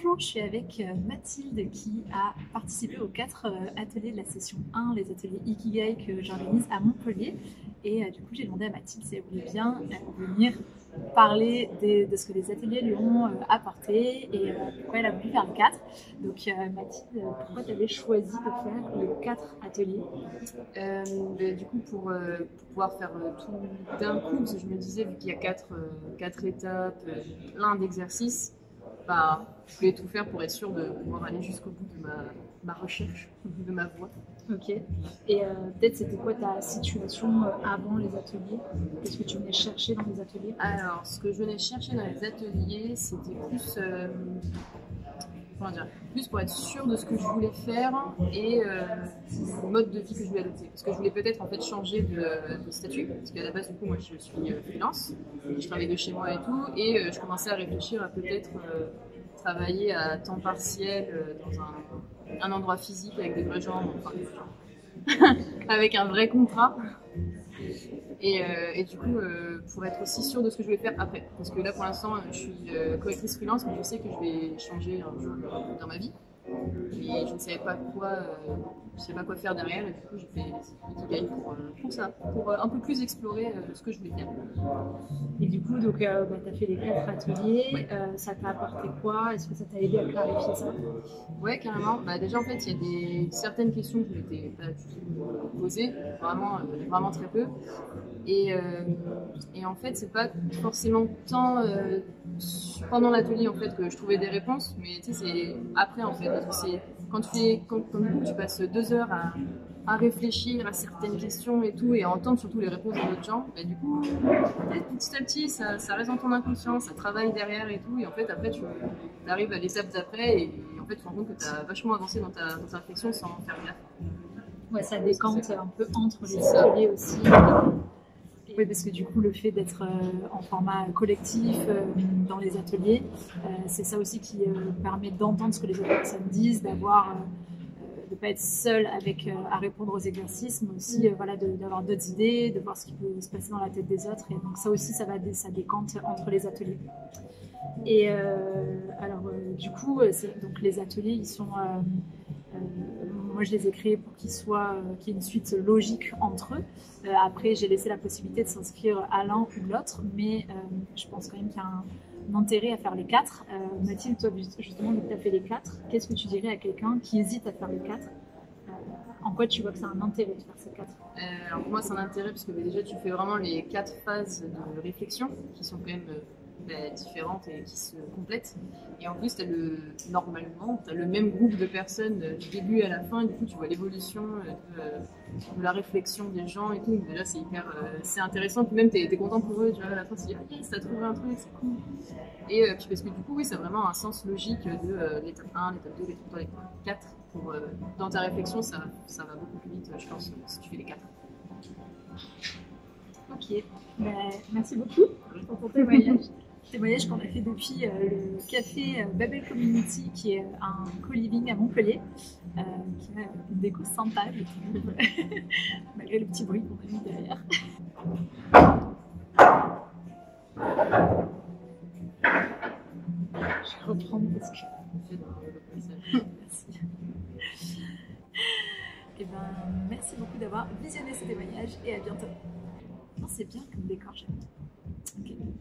Bonjour, je suis avec Mathilde qui a participé aux 4 ateliers de la session 1, les ateliers Ikigaï que j'organise à Montpellier. Et du coup, j'ai demandé à Mathilde si elle voulait bien venir parler de ce que les ateliers lui ont apporté et pourquoi elle a voulu faire les 4. Donc Mathilde, pourquoi tu avais choisi de faire les 4 ateliers? Du coup, pour pouvoir faire tout d'un coup, parce que je me disais, vu qu'il y a 4 étapes, plein d'exercices, je voulais tout faire pour être sûre de pouvoir aller jusqu'au bout de ma recherche, de ma voie. Ok. Et peut-être c'était quoi ta situation avant les ateliers? Qu'est-ce que tu venais chercher dans les ateliers? Alors, ce que je venais chercher dans les ateliers, c'était plus, plus pour être sûre de ce que je voulais faire et le mode de vie que je voulais adopter. Parce que je voulais peut-être en fait changer de statut, parce qu'à la base, du coup, moi je suis freelance, je travaille de chez moi et tout, et je commençais à réfléchir à peut-être travailler à temps partiel dans un endroit physique avec des vrais gens, avec un vrai contrat. Et du coup, pour être aussi sûre de ce que je vais faire après. Parce que là, pour l'instant, je suis correctrice freelance, mais je sais que je vais changer un jour dans ma vie. Mais je ne savais pas quoi, faire derrière. Et du coup, j'ai fait Ikigaï pour ça, pour un peu plus explorer ce que je voulais faire. Et du coup, tu as fait les 4 ateliers. Ouais. Ça t'a apporté quoi? Est-ce que ça t'a aidé à clarifier ça? Ouais, carrément. Bah, déjà, en fait, il y a certaines questions que je m'étais pas posées, vraiment très peu. Et en fait, c'est pas forcément tant pendant l'atelier en fait, que je trouvais des réponses, mais c'est après en fait. Parce que quand tu passes 2 heures à réfléchir à certaines questions et tout, et à entendre surtout les réponses des autres gens, bah, du coup, petit à petit, ça reste dans ton inconscient, ça travaille derrière et tout, et en fait, après, tu arrives à l'étape d'après, et en fait, tu te rends compte que tu as vachement avancé dans ta réflexion sans faire gaffe. Ouais, ça décante un peu entre les ateliers aussi. Oui, parce que du coup, le fait d'être en format collectif dans les ateliers, c'est ça aussi qui permet d'entendre ce que les autres personnes disent, de ne pas être seul à répondre aux exercices, mais aussi d'avoir d'autres idées, de voir ce qui peut se passer dans la tête des autres. Et donc ça aussi, ça décante entre les ateliers. Et alors, du coup, donc, les ateliers, ils sont... moi, je les ai créés pour qu'il y ait une suite logique entre eux. Après, j'ai laissé la possibilité de s'inscrire à l'un ou l'autre, mais je pense quand même qu'il y a un intérêt à faire les 4. Mathilde, toi, justement, tu as fait les 4. Qu'est-ce que tu dirais à quelqu'un qui hésite à faire les 4? En quoi tu vois que c'est un intérêt de faire ces 4? Alors, pour moi, c'est un intérêt parce que déjà, tu fais vraiment les 4 phases de réflexion qui sont quand même... différentes et qui se complètent, et en plus normalement tu as le même groupe de personnes du début à la fin, et du coup tu vois l'évolution de la réflexion des gens et tout. Donc déjà c'est hyper intéressant, puis même tu es content pour eux, tu vois, à la fin tu dis ah yes, t'as trouvé un truc, c'est cool. Et puis parce que du coup oui, c'est vraiment un sens logique de l'étape 1, l'étape 2, l'étape 3, l'étape 4 pour, dans ta réflexion ça va beaucoup plus vite, je pense, si tu fais les 4. Ok, bah, merci beaucoup pour ton témoignage qu'on a fait depuis le café Babel Community, qui est un co-living à Montpellier, qui a une déco sympa, malgré le petit bruit qu'on a mis derrière. Je vais reprendre parce que j'ai le passage. Merci. Et ben, merci beaucoup d'avoir visionné ce témoignage et à bientôt. Non, c'est bien comme décor, j'aime. Okay.